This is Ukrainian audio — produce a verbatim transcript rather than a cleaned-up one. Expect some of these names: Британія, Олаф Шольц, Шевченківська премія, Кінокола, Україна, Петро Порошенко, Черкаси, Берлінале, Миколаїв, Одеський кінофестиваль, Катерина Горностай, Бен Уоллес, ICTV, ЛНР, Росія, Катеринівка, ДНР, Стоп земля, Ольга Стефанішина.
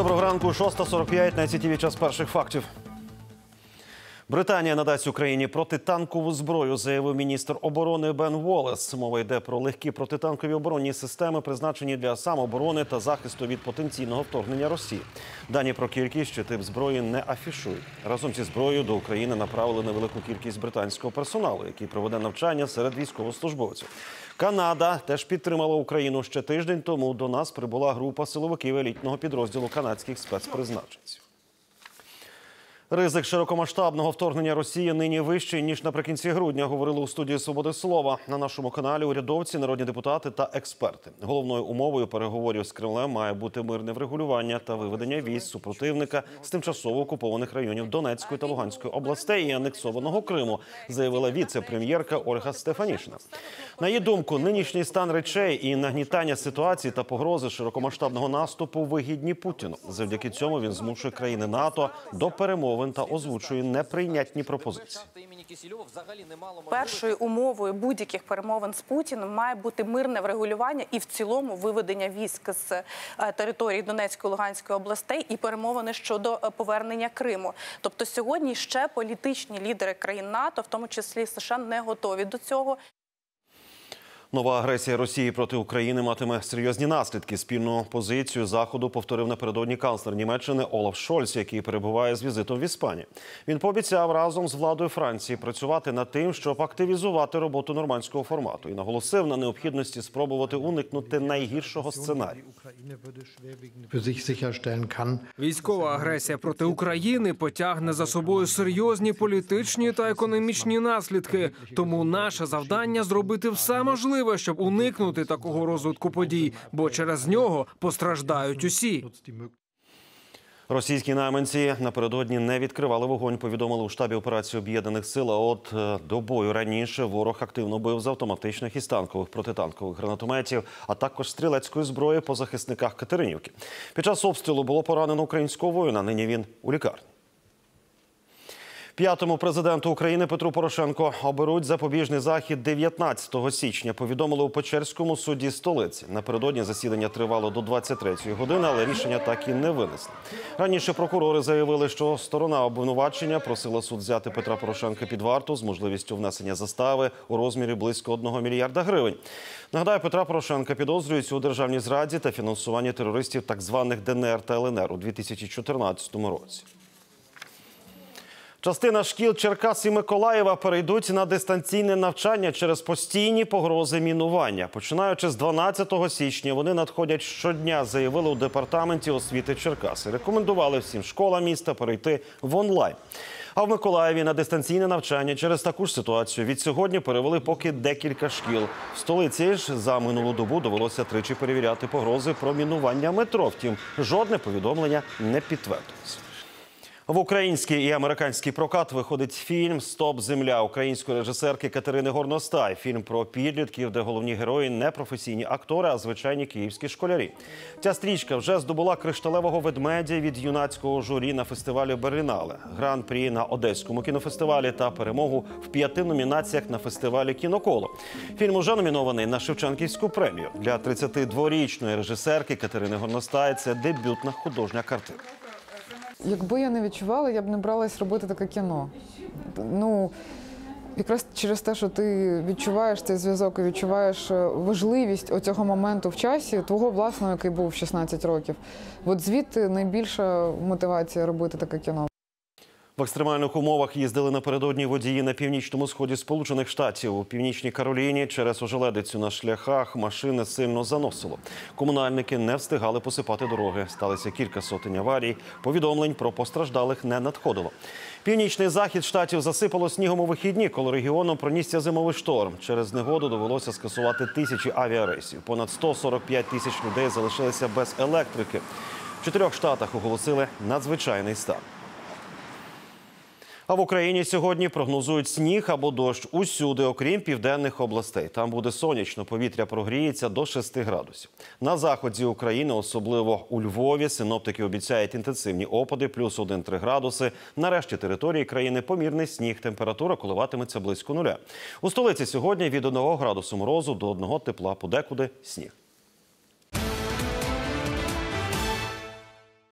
Доброго ранку. шоста сорок п'ять на ай сі ті ві. Час перших фактів. Британія надасть Україні протитанкову зброю, заявив міністр оборони Бен Уоллес. Мова йде про легкі протитанкові оборонні системи, призначені для самооборони та захисту від потенційного вторгнення Росії. Дані про кількість чи тип зброї не афішують. Разом зі зброєю до України направили невелику кількість британського персоналу, який проведе навчання серед військовослужбовців. Канада теж підтримала Україну. Ще тиждень тому до нас прибула група силовиків елітного підрозділу канадських спецпризначенців. Ризик широкомасштабного вторгнення Росії нині вищий, ніж наприкінці грудня, говорили у студії «Свободи слова». На нашому каналі урядовці, народні депутати та експерти. Головною умовою переговорів з Кремлем має бути мирне врегулювання та виведення військ супротивника з тимчасово окупованих районів Донецької та Луганської областей і анексованого Криму, заявила віце-прем'єрка Ольга Стефанішина. На її думку, нинішній стан речей і нагнітання ситуації та погрози широкомасштабного наступу вигідні Путіну. Завдяки цьому він змушує країни НАТО до перемови та озвучує неприйнятні пропозиції. Першою умовою будь-яких перемовин з Путіним має бути мирне врегулювання і в цілому виведення військ з території Донецької, Луганської областей і перемовини щодо повернення Криму. Тобто сьогодні ще політичні лідери країн НАТО, в тому числі США, не готові до цього. Нова агресія Росії проти України матиме серйозні наслідки. Спільну позицію Заходу повторив напередодні канцлер Німеччини Олаф Шольц, який перебуває з візитом в Іспанії. Він пообіцяв разом з владою Франції працювати над тим, щоб активізувати роботу нормандського формату, і наголосив на необхідності спробувати уникнути найгіршого сценарію. Військова агресія проти України потягне за собою серйозні політичні та економічні наслідки. Тому наше завдання – зробити все можливе, щоб уникнути такого розвитку подій, бо через нього постраждають усі. Російські найманці напередодні не відкривали вогонь, повідомили у штабі операції об'єднаних сил. А от добою раніше ворог активно бив з автоматичних і станкових протитанкових гранатометів, а також стрілецької зброї по захисниках Катеринівки. Під час обстрілу було поранено українського воїна, нині він у лікарні. П'ятому президенту України Петру Порошенко оберуть запобіжний захід дев'ятнадцятого січня, повідомили у Печерському суді столиці. Напередодні засідання тривало до двадцять третьої години, але рішення так і не винесли. Раніше прокурори заявили, що сторона обвинувачення просила суд взяти Петра Порошенка під варту з можливістю внесення застави у розмірі близько одного мільярда гривень. Нагадаю, Петра Порошенка підозрюється у державній зраді та фінансуванні терористів так званих ДНР та ЛНР у дві тисячі чотирнадцятому році. Частина шкіл Черкас і Миколаєва перейдуть на дистанційне навчання через постійні погрози мінування. Починаючи з дванадцятого січня, вони надходять щодня, заявили у Департаменті освіти Черкаси. Рекомендували всім школам міста перейти в онлайн. А в Миколаєві на дистанційне навчання через таку ж ситуацію від сьогодні перевели поки декілька шкіл. В столиці ж за минулу добу довелося тричі перевіряти погрози про мінування метро. Втім, жодне повідомлення не підтвердилося. В український і американський прокат виходить фільм «Стоп земля» української режисерки Катерини Горностай. Фільм про підлітків, де головні герої – не професійні актори, а звичайні київські школярі. Ця стрічка вже здобула кришталевого ведмедя від юнацького журі на фестивалі «Берлінале», гран-прі на Одеському кінофестивалі та перемогу в п'яти номінаціях на фестивалі «Кінокола». Фільм уже номінований на Шевченківську премію. Для тридцятидворічної режисерки Катерини Горностай це дебютна художня картина. Якби я не відчувала, я б не бралась робити таке кіно. Ну, якраз через те, що ти відчуваєш цей зв'язок і відчуваєш важливість оцього моменту в часі, твого власного, який був шістнадцять років. От звідти найбільша мотивація робити таке кіно. В екстремальних умовах їздили напередодні водії на північному сході Сполучених Штатів. У Північній Кароліні через ожеледицю на шляхах машини сильно заносило. Комунальники не встигали посипати дороги. Сталося кілька сотень аварій. Повідомлень про постраждалих не надходило. Північний захід штатів засипало снігом у вихідні, коли регіоном пронісся зимовий шторм. Через негоду довелося скасувати тисячі авіарейсів. Понад сто сорок п'ять тисяч людей залишилися без електрики. В чотирьох штатах оголосили надзвичайний стан. А в Україні сьогодні прогнозують сніг або дощ усюди, окрім південних областей. Там буде сонячно, повітря прогріється до шести градусів. На заході України, особливо у Львові, синоптики обіцяють інтенсивні опади, плюс один-три градуси. На решті території країни помірний сніг, температура коливатиметься близько нуля. У столиці сьогодні від одного градусу морозу до одного тепла, подекуди сніг.